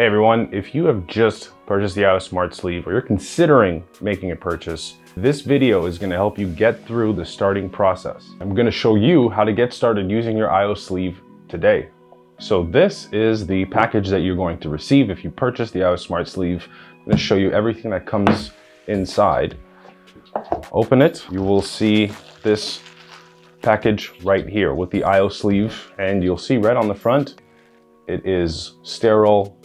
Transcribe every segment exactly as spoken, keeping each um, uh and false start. Hey everyone, if you have just purchased the A I O Smart Sleeve or you're considering making a purchase, this video is going to help you get through the starting process. I'm going to show you how to get started using your A I O Sleeve today. So this is the package that you're going to receive if you purchase the A I O Smart Sleeve. I'm going to show you everything that comes inside. Open it, you will see this package right here with the A I O Sleeve, and you'll see right on the front, it is sterile.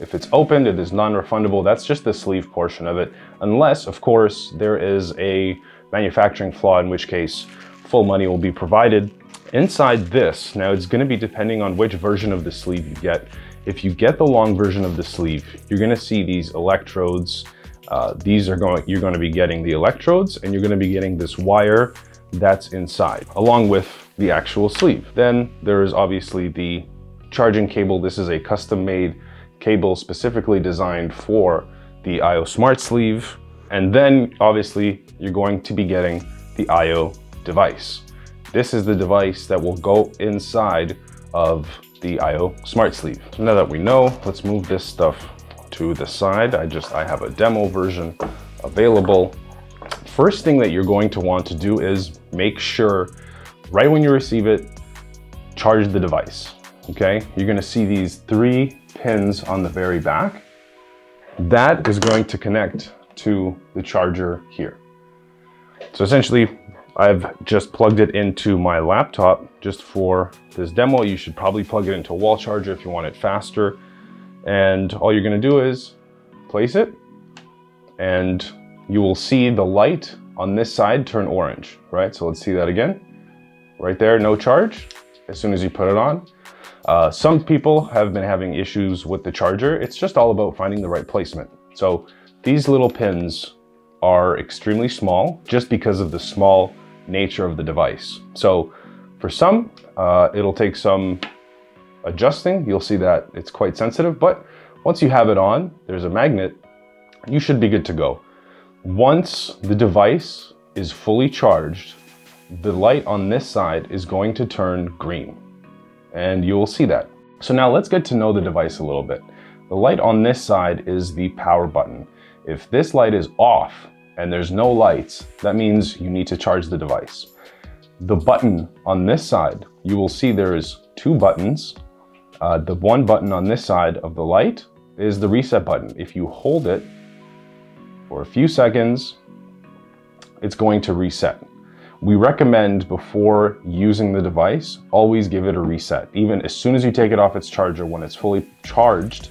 If it's opened, it is non-refundable. That's just the sleeve portion of it. Unless, of course, there is a manufacturing flaw, in which case full money will be provided. Inside this, now it's gonna be depending on which version of the sleeve you get. If you get the long version of the sleeve, you're gonna see these electrodes. Uh, these are going, you're gonna be getting the electrodes, and you're gonna be getting this wire that's inside, along with the actual sleeve. Then there is obviously the charging cable. This is a custom-made cable specifically designed for the A I O Smart Sleeve. And then obviously you're going to be getting the A I O device. This is the device that will go inside of the A I O Smart Sleeve. So now that we know, let's move this stuff to the side. I just, I have a demo version available. First thing that you're going to want to do is make sure right when you receive it, charge the device, okay? You're gonna see these three pins on the very back. That is going to connect to the charger here. So essentially, I've just plugged it into my laptop just for this demo. You should probably plug it into a wall charger if you want it faster. And all you're gonna do is place it, and you will see the light on this side turn orange, right? So let's see that again. Right there, no charge. As soon as you put it on. Uh, some people have been having issues with the charger. It's just all about finding the right placement. So these little pins are extremely small just because of the small nature of the device. So for some, uh, it'll take some adjusting. You'll see that it's quite sensitive, but once you have it on, there's a magnet, you should be good to go. Once the device is fully charged, the light on this side is going to turn green. And you will see that. So now let's get to know the device a little bit. The light on this side is the power button. If this light is off and there's no lights, that means you need to charge the device. The button on this side, you will see there is two buttons. Uh, the one button on this side of the light is the reset button. If you hold it for a few seconds, it's going to reset. We recommend before using the device, always give it a reset. Even as soon as you take it off its charger, when it's fully charged,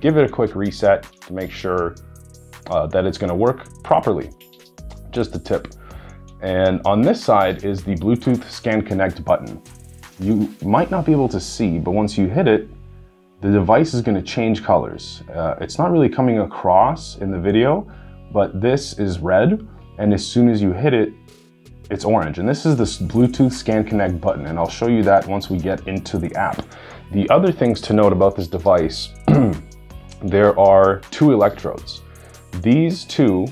give it a quick reset to make sure uh, that it's gonna work properly. Just a tip. And on this side is the Bluetooth Scan Connect button. You might not be able to see, but once you hit it, the device is gonna change colors. Uh, it's not really coming across in the video, but this is red, and as soon as you hit it, it's orange. And this is this Bluetooth Scan Connect button, and I'll show you that once we get into the app. The other things to note about this device, there are two electrodes. These two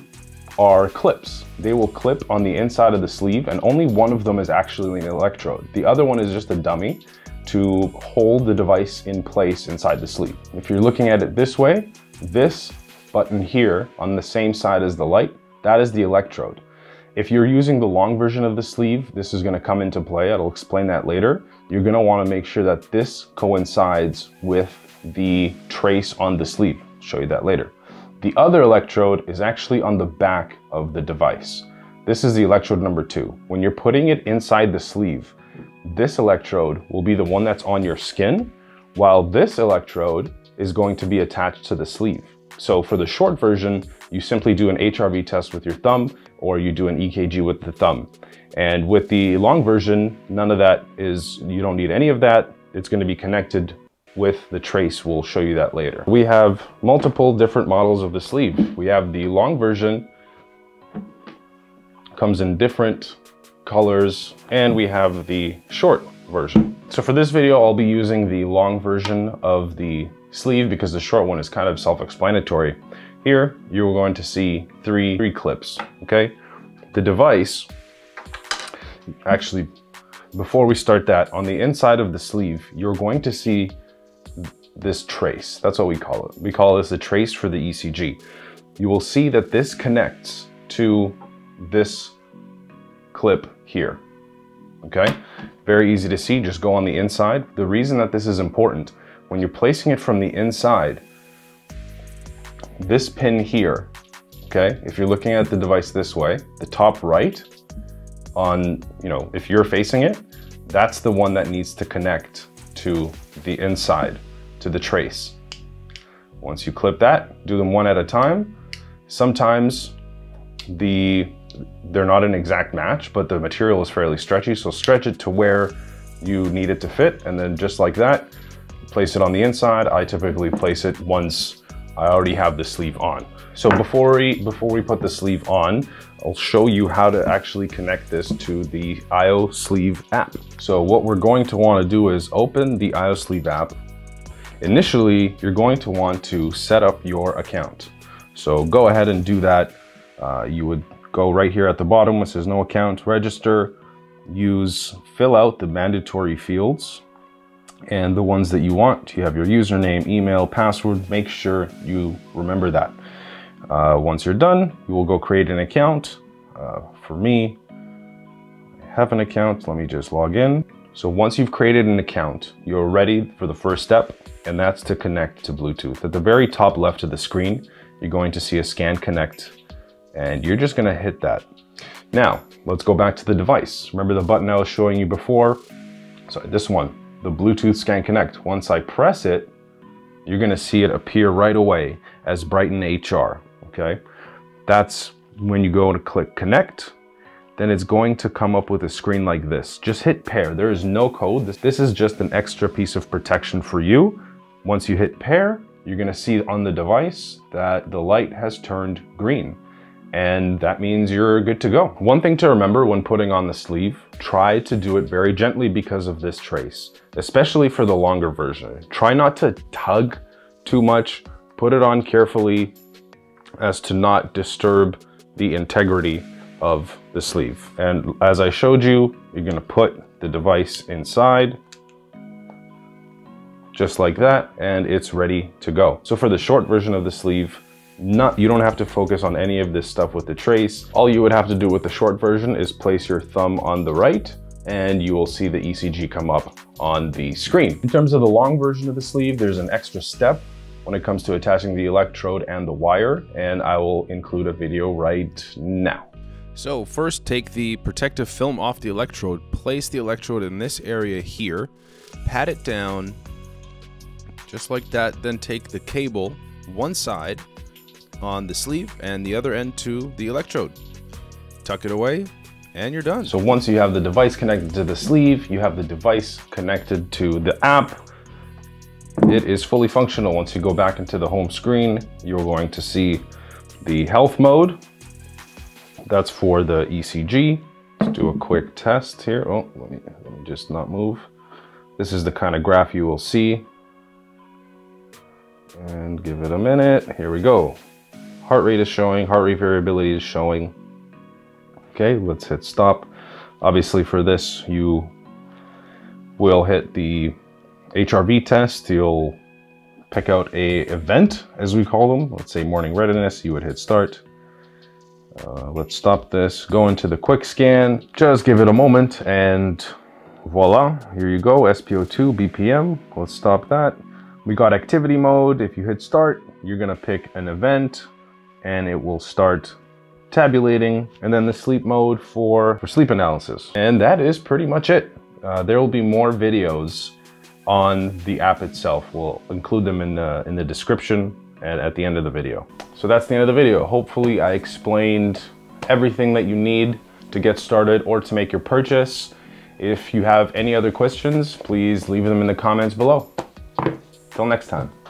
are clips. They will clip on the inside of the sleeve, and only one of them is actually an electrode. The other one is just a dummy to hold the device in place inside the sleeve. If you're looking at it this way, this button here on the same side as the light, that is the electrode. If you're using the long version of the sleeve, this is gonna come into play. I'll explain that later. You're gonna wanna make sure that this coincides with the trace on the sleeve. I'll show you that later. The other electrode is actually on the back of the device. This is the electrode number two. When you're putting it inside the sleeve, this electrode will be the one that's on your skin, while this electrode is going to be attached to the sleeve. So for the short version, you simply do an H R V test with your thumb, or you do an E K G with the thumb. And with the long version, none of that is, you don't need any of that. It's going to be connected with the trace. We'll show you that later. We have multiple different models of the sleeve. We have the long version, comes in different colors, and we have the short version. So for this video, I'll be using the long version of the sleeve because the short one is kind of self-explanatory. Here, you're going to see three, three clips, okay? The device, actually, before we start that, on the inside of the sleeve, you're going to see this trace. That's what we call it. We call this a trace for the E C G. You will see that this connects to this clip here, okay? Very easy to see, just go on the inside. The reason that this is important, when you're placing it from the inside, this pin here, okay? If you're looking at the device this way, the top right on, you know, if you're facing it, that's the one that needs to connect to the inside, to the trace. Once you clip that, do them one at a time. Sometimes the, they're not an exact match, but the material is fairly stretchy, so stretch it to where you need it to fit, and then just like that, place it on the inside. I typically place it once I already have the sleeve on. So before we, before we put the sleeve on, I'll show you how to actually connect this to the A I O Sleeve app. So what we're going to want to do is open the A I O Sleeve app. Initially, you're going to want to set up your account. So go ahead and do that. Uh, you would go right here at the bottom where it says no account, register, use, fill out the mandatory fields and the ones that you want. You have your username, email, password, make sure you remember that. Uh, once you're done, you will go create an account. Uh, for me, I have an account, let me just log in. So once you've created an account, you're ready for the first step, and that's to connect to Bluetooth. At the very top left of the screen, you're going to see a scan connect, and you're just gonna hit that. Now, let's go back to the device. Remember the button I was showing you before? Sorry, this one. The Bluetooth Scan Connect. Once I press it, you're gonna see it appear right away as Brighten H R, okay? That's when you go to click connect, then it's going to come up with a screen like this. Just hit pair, there is no code. This, this is just an extra piece of protection for you. Once you hit pair, you're gonna see on the device that the light has turned green, and that means you're good to go. One thing to remember when putting on the sleeve, try to do it very gently because of this trace, especially for the longer version. Try not to tug too much, put it on carefully as to not disturb the integrity of the sleeve. And as I showed you, you're gonna put the device inside, just like that, and it's ready to go. So for the short version of the sleeve, Not, you don't have to focus on any of this stuff with the trace. All you would have to do with the short version is place your thumb on the right and you will see the E C G come up on the screen. In terms of the long version of the sleeve, there's an extra step when it comes to attaching the electrode and the wire, and I will include a video right now. So first, take the protective film off the electrode, place the electrode in this area here, pat it down just like that, then take the cable one side on the sleeve and the other end to the electrode. Tuck it away and you're done. So once you have the device connected to the sleeve, you have the device connected to the app. It is fully functional. Once you go back into the home screen, you're going to see the health mode. That's for the E C G. Let's do a quick test here. Oh, let me, let me just not move. This is the kind of graph you will see. And give it a minute. Here we go. Heart rate is showing, heart rate variability is showing. Okay, let's hit stop. Obviously for this, you will hit the H R V test. You'll pick out a event, as we call them. Let's say morning readiness, you would hit start. Uh, let's stop this, go into the quick scan, just give it a moment, and voila, here you go, S P O two, B P M, let's stop that. We got activity mode. If you hit start, you're gonna pick an event, and it will start tabulating, and then the sleep mode for, for sleep analysis. And that is pretty much it. Uh, there will be more videos on the app itself. We'll include them in the, in the description and at the end of the video. So that's the end of the video. Hopefully I explained everything that you need to get started or to make your purchase. If you have any other questions, please leave them in the comments below. Till next time.